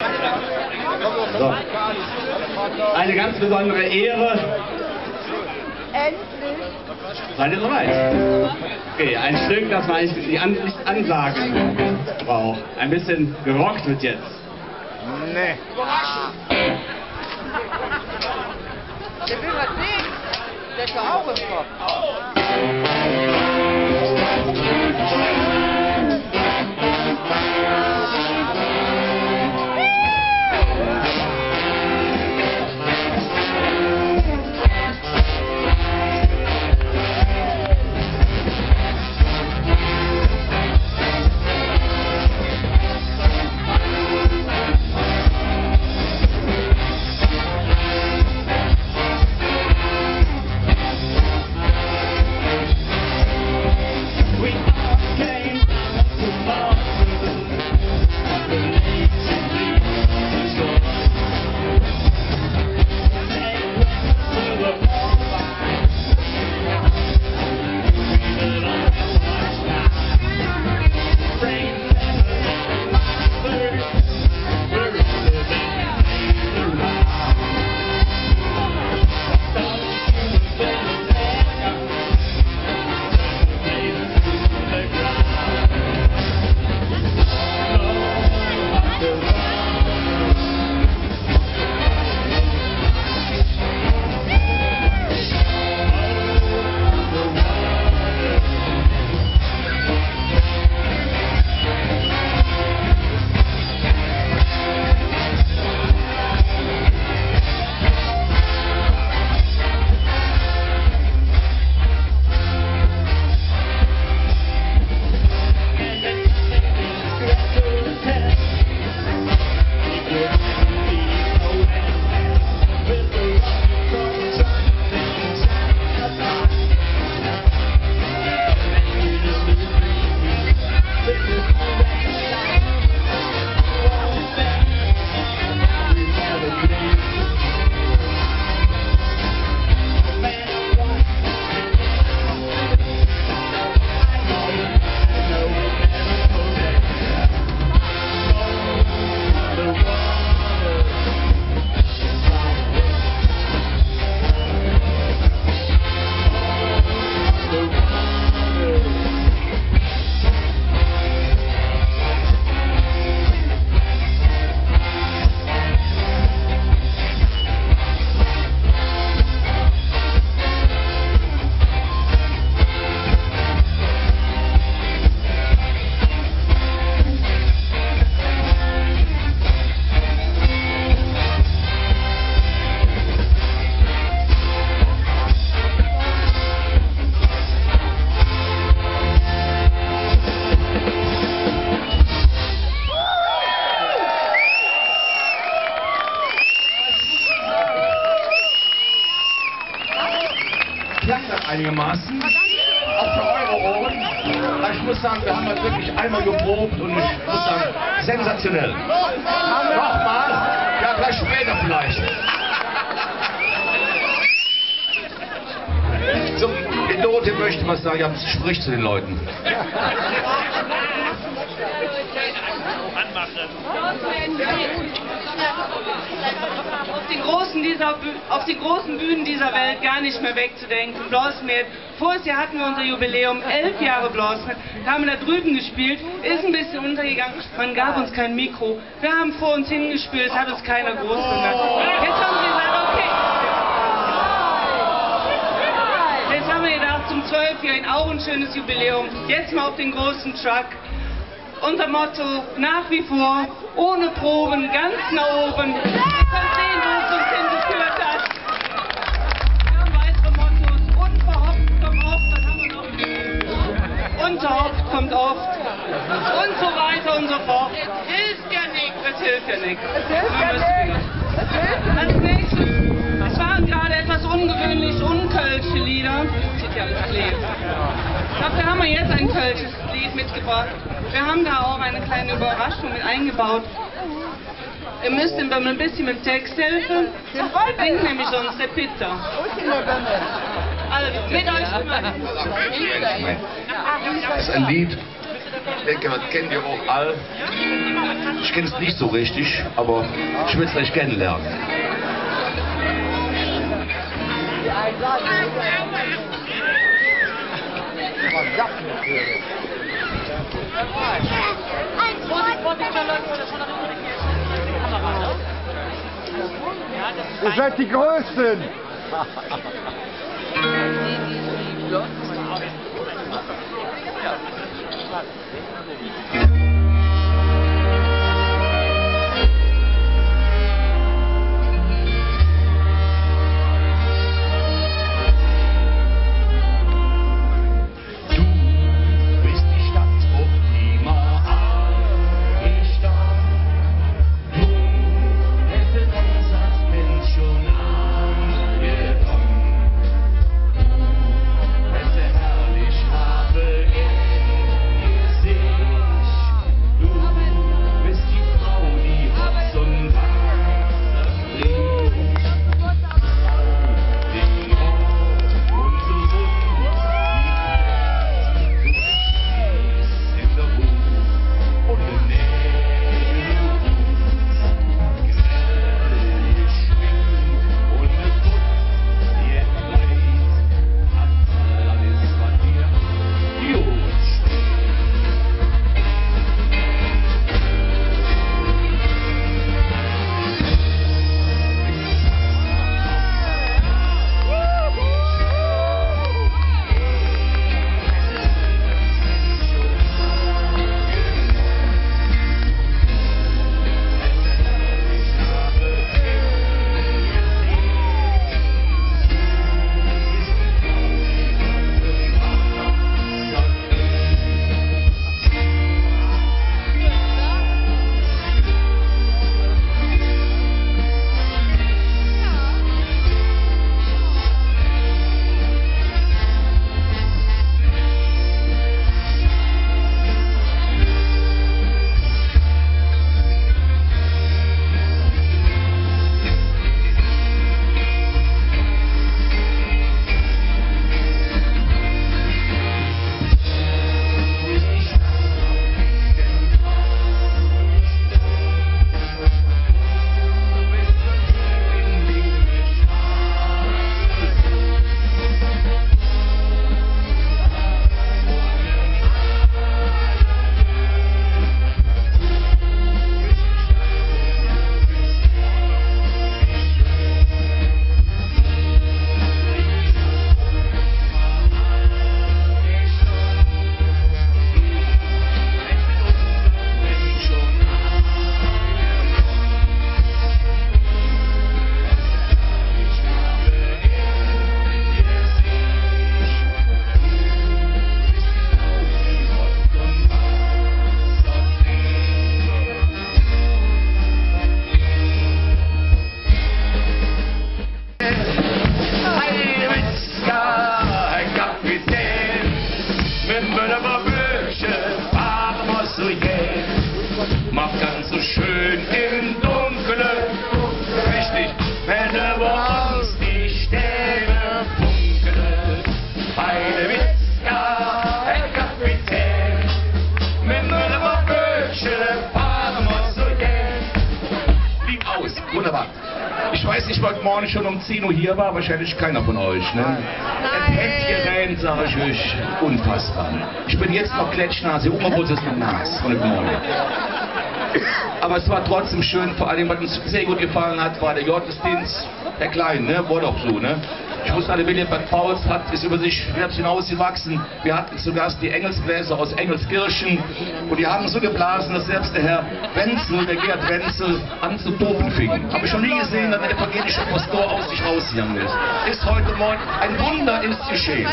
So. Eine ganz besondere Ehre. Endlich. Seid ihr bereit? Okay, ein Stück, das man eigentlich nicht ansagen braucht. Ein bisschen gerockt wird jetzt. Nee. Der will was sehen. Der ist doch auch im Kopf. Einigermaßen, auch für eure Ohren. Aber ich muss sagen, wir haben halt wirklich einmal geprobt und ich muss sagen, sensationell. Nochmal, ja gleich später vielleicht. So, in Note möchte ich was sagen, ja, sprich zu den Leuten. Auf die großen Bühnen dieser Welt gar nicht mehr wegzudenken. Blossmed, voriges Jahr hatten wir unser Jubiläum, 11 Jahre Blossmed, haben wir da drüben gespielt, ist ein bisschen untergegangen, man gab uns kein Mikro, wir haben vor uns hingespielt, hat uns keiner groß gemacht. Jetzt haben wir gesagt, okay, jetzt haben wir gedacht, zum 12-Jährigen auch ein schönes Jubiläum, jetzt mal auf den großen Truck. Unser Motto nach wie vor, ohne Proben, ganz nach oben. Wir können sehen, wo es uns hingeführt hat. Wir haben weitere Mottos. Unverhofft kommt oft, das haben wir noch nicht. Unverhofft kommt oft. Und so weiter und so fort. Es hilft ja nichts. Es hilft ja nichts. Als nächstes, es waren gerade etwas ungewöhnlich unkölsche Lieder. Sieht ja alles klebt. Dafür haben wir jetzt ein kölsches Lied mitgebracht. Wir haben da auch eine kleine Überraschung mit eingebaut. Ihr müsst ihm ein bisschen mit Text helfen. Er singt nämlich sonst der Pizza. Also mit euch. Das ist ein Lied Ich denke, das kennen wir auch alle. Ich kenne es nicht so richtig, aber ich will es gleich kennenlernen. Ihr seid die Größten! Ich weiß nicht, was morgen schon um 10 Uhr hier war, wahrscheinlich keiner von euch, ne? Es hätte gerannt, sage ich euch, unfassbar. Ich bin jetzt noch Kletschnase, Oberbrust ist mit Nas von dem Morgen. Aber es war trotzdem schön, vor allem, was uns sehr gut gefallen hat, war der Gottesdienst, der Kleine, ne? War doch so, ne? Ich wusste alle, William Bad Pauls ist über sich hinausgewachsen. Wir hatten zu Gast die Engelsbläser aus Engelskirchen und die haben so geblasen, dass selbst der Herr Wenzel, der Gerd Wenzel, an zu toben fing. Habe ich schon nie gesehen, dass ein evangelischer Pastor aus sich rausgegangen ist. Ist heute Morgen ein Wunder, ist geschehen.